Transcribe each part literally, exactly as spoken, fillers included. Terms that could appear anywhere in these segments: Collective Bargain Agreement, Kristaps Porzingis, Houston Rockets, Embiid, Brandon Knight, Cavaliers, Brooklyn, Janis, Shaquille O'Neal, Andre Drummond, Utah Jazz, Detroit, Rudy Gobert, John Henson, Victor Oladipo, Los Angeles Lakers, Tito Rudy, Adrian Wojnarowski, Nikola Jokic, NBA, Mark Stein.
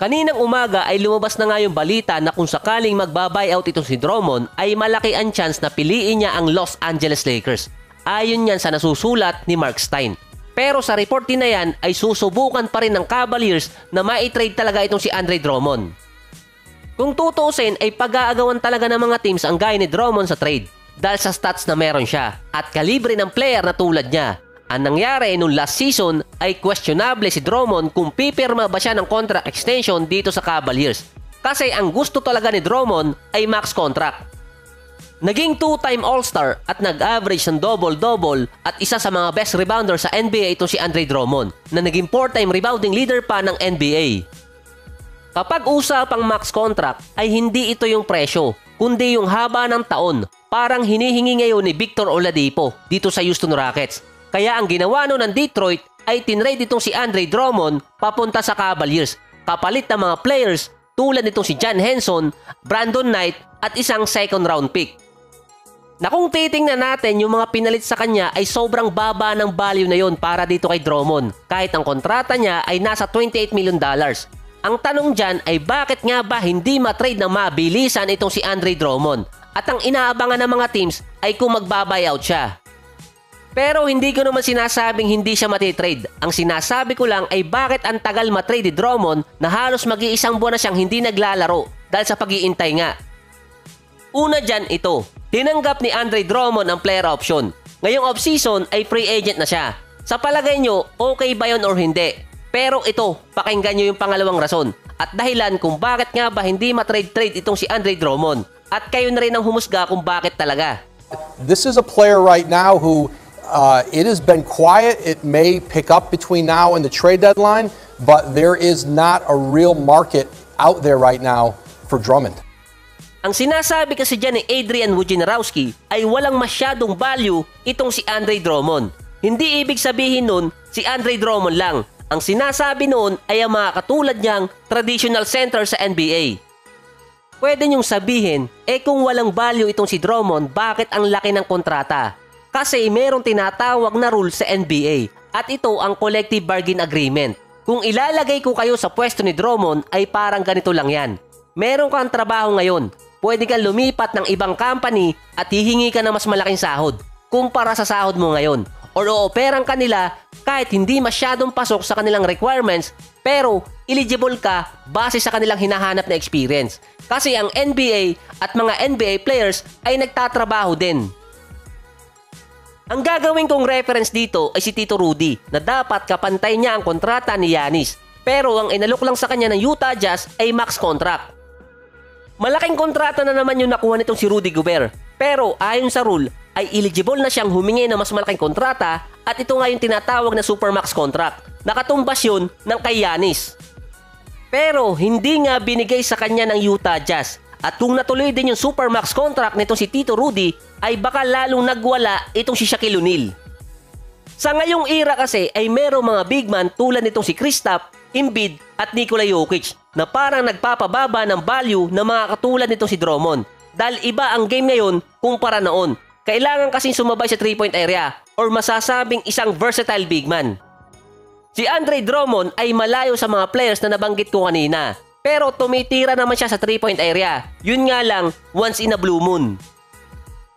Kaninang umaga ay lumabas na nga yung balita na kung sakaling magba-buyout ito si Drummond ay malaki ang chance na piliin niya ang Los Angeles Lakers. Ayon yan sa nasusulat ni Mark Stein. Pero sa report din na yan ay susubukan pa rin ng Cavaliers na maitrade talaga itong si Andre Drummond. Kung tutuusin ay pag-aagawan talaga ng mga teams ang guy ni Drummond sa trade dahil sa stats na meron siya at kalibre ng player na tulad niya. Ang nangyari noong last season ay questionable si Drummond kung pipirma ba siya ng contract extension dito sa Cavaliers kasi ang gusto talaga ni Drummond ay max contract. Naging two-time All-Star at nag-average ng double-double at isa sa mga best rebounder sa N B A ito si Andre Drummond na naging four-time rebounding leader pa ng N B A. Kapag usapang max contract ay hindi ito yung presyo kundi yung haba ng taon, parang hinihingi ngayon ni Victor Oladipo dito sa Houston Rockets. Kaya ang ginawa nun ng Detroit ay tinrade itong si Andre Drummond papunta sa Cavaliers kapalit ng mga players tulad nitong si John Henson, Brandon Knight at isang second round pick. Na kung titingnan natin yung mga pinalit sa kanya ay sobrang baba ng value na yon para dito kay Drummond kahit ang kontrata niya ay nasa twenty-eight million dollars. Ang tanong dyan ay bakit nga ba hindi matrade ng mabilisan itong si Andre Drummond at ang inaabangan ng mga teams ay kung magba-buyout siya. Pero hindi ko naman sinasabing hindi siya matitrade. Ang sinasabi ko lang ay bakit ang tagal matrade ni Drummond na halos mag-iisang buwan na siyang hindi naglalaro dahil sa pag-iintay nga. Una dyan ito, tinanggap ni Andre Drummond ang player option. Ngayong offseason ay free agent na siya. Sa palagay nyo, okay ba yun or hindi? Pero ito, pakinggan nyo yung pangalawang rason at dahilan kung bakit nga ba hindi matrade-trade itong si Andre Drummond. At kayo na rin ang humusga kung bakit talaga. This is a player right now who Uh, it has been quiet. It may pick up between now and the trade deadline, but there is not a real market out there right now for Drummond. Ang sinasabi kasi dyan ni Adrian Wojnarowski ay walang masyadong value itong si Andre Drummond. Hindi ibig sabihin nun si Andre Drummond lang. Ang sinasabi nun ay ang mga katulad niyang traditional center sa N B A. Pwede niyong sabihin, eh kung walang value itong si Drummond, bakit ang laki ng kontrata? Kasi merong tinatawag na rule sa N B A at ito ang Collective Bargain Agreement. Kung ilalagay ko kayo sa pwesto ni Drummond ay parang ganito lang yan. Meron kang trabaho ngayon, pwede kang lumipat ng ibang company at hihingi ka na mas malaking sahod kumpara sa sahod mo ngayon. Or ooperang ka nila kahit hindi masyadong pasok sa kanilang requirements pero eligible ka base sa kanilang hinahanap na experience. Kasi ang N B A at mga N B A players ay nagtatrabaho din. Ang gagawin kong reference dito ay si Tito Rudy na dapat kapantay niya ang kontrata ni Janis. Pero ang inalok lang sa kanya ng Utah Jazz ay max contract. Malaking kontrata na naman yung nakuha nitong si Rudy Gobert. Pero ayon sa rule ay eligible na siyang humingi ng mas malaking kontrata at ito nga yung tinatawag na supermax contract. Nakatumbas yun ng kay Janis. Pero hindi nga binigay sa kanya ng Utah Jazz. At kung natuloy din yung supermax contract nito si Tito Rudy ay baka lalong nagwala itong si Shaquille O'Neal. Sa ngayong era kasi ay merong mga big man tulad nitong si Kristaps, Embiid at Nikola Jokic na parang nagpapababa ng value ng mga katulad nito si Drummond. Dahil iba ang game ngayon kumpara noon. Kailangan kasing sumabay sa three-point area or masasabing isang versatile big man. Si Andre Drummond ay malayo sa mga players na nabanggit ko kanina. Pero tumitira naman siya sa three-point area. Yun nga lang, once in a blue moon.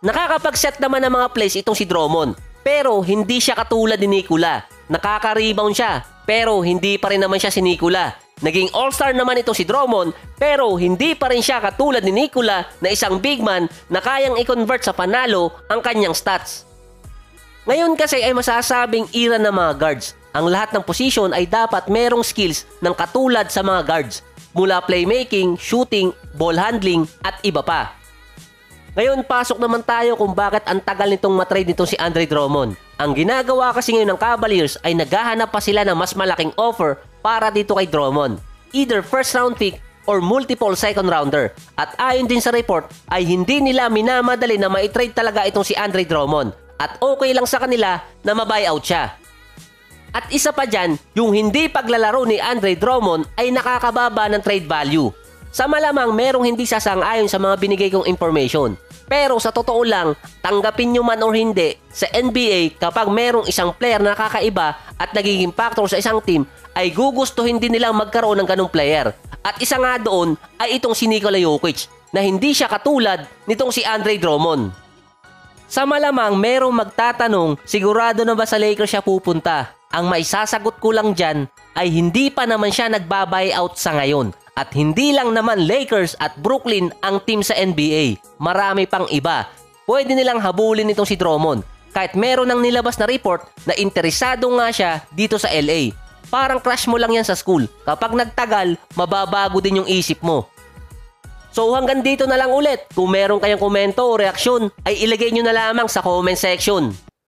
Nakakapag-set naman ng mga plays itong si Drummond. Pero hindi siya katulad ni Nikola. Nakaka-rebound siya. Pero hindi pa rin naman siya si Nikola. Naging all-star naman itong si Drummond. Pero hindi pa rin siya katulad ni Nikola na isang big man na kayang i-convert sa panalo ang kanyang stats. Ngayon kasi ay masasabing era ng mga guards. Ang lahat ng position ay dapat merong skills ng katulad sa mga guards. Mula playmaking, shooting, ball handling at iba pa. Ngayon pasok naman tayo kung bakit ang tagal nitong matrade nitong si Andre Drummond. Ang ginagawa kasi ngayon ng Cavaliers ay naghahanap pa sila ng mas malaking offer para dito kay Drummond. Either first round pick or multiple second rounder. At ayon din sa report ay hindi nila minamadali na maitrade talaga itong si Andre Drummond. At okay lang sa kanila na mabuyout siya. At isa pa dyan, yung hindi paglalaro ni Andre Drummond ay nakakababa ng trade value. Sa malamang merong hindi sasang-ayon sa mga binigay kong information. Pero sa totoo lang, tanggapin nyo man o hindi, sa N B A kapag merong isang player na nakakaiba at nagiging factor sa isang team, ay gugustuhin din nilang magkaroon ng ganong player. At isa nga doon ay itong si Nikola Jokic na hindi siya katulad nitong si Andre Drummond. Sa malamang merong magtatanong, sigurado na ba sa Lakers siya pupunta? Ang maisasagot ko lang dyan ay hindi pa naman siya nagba-buyout sa ngayon. At hindi lang naman Lakers at Brooklyn ang team sa N B A. Marami pang iba. Pwede nilang habulin itong si Drummond. Kahit meron ng nilabas na report na interesado nga siya dito sa L A. Parang crush mo lang yan sa school. Kapag nagtagal, mababago din yung isip mo. So hanggang dito na lang ulit. Kung meron kayong komento o reaksyon, ay ilagay nyo na lamang sa comment section.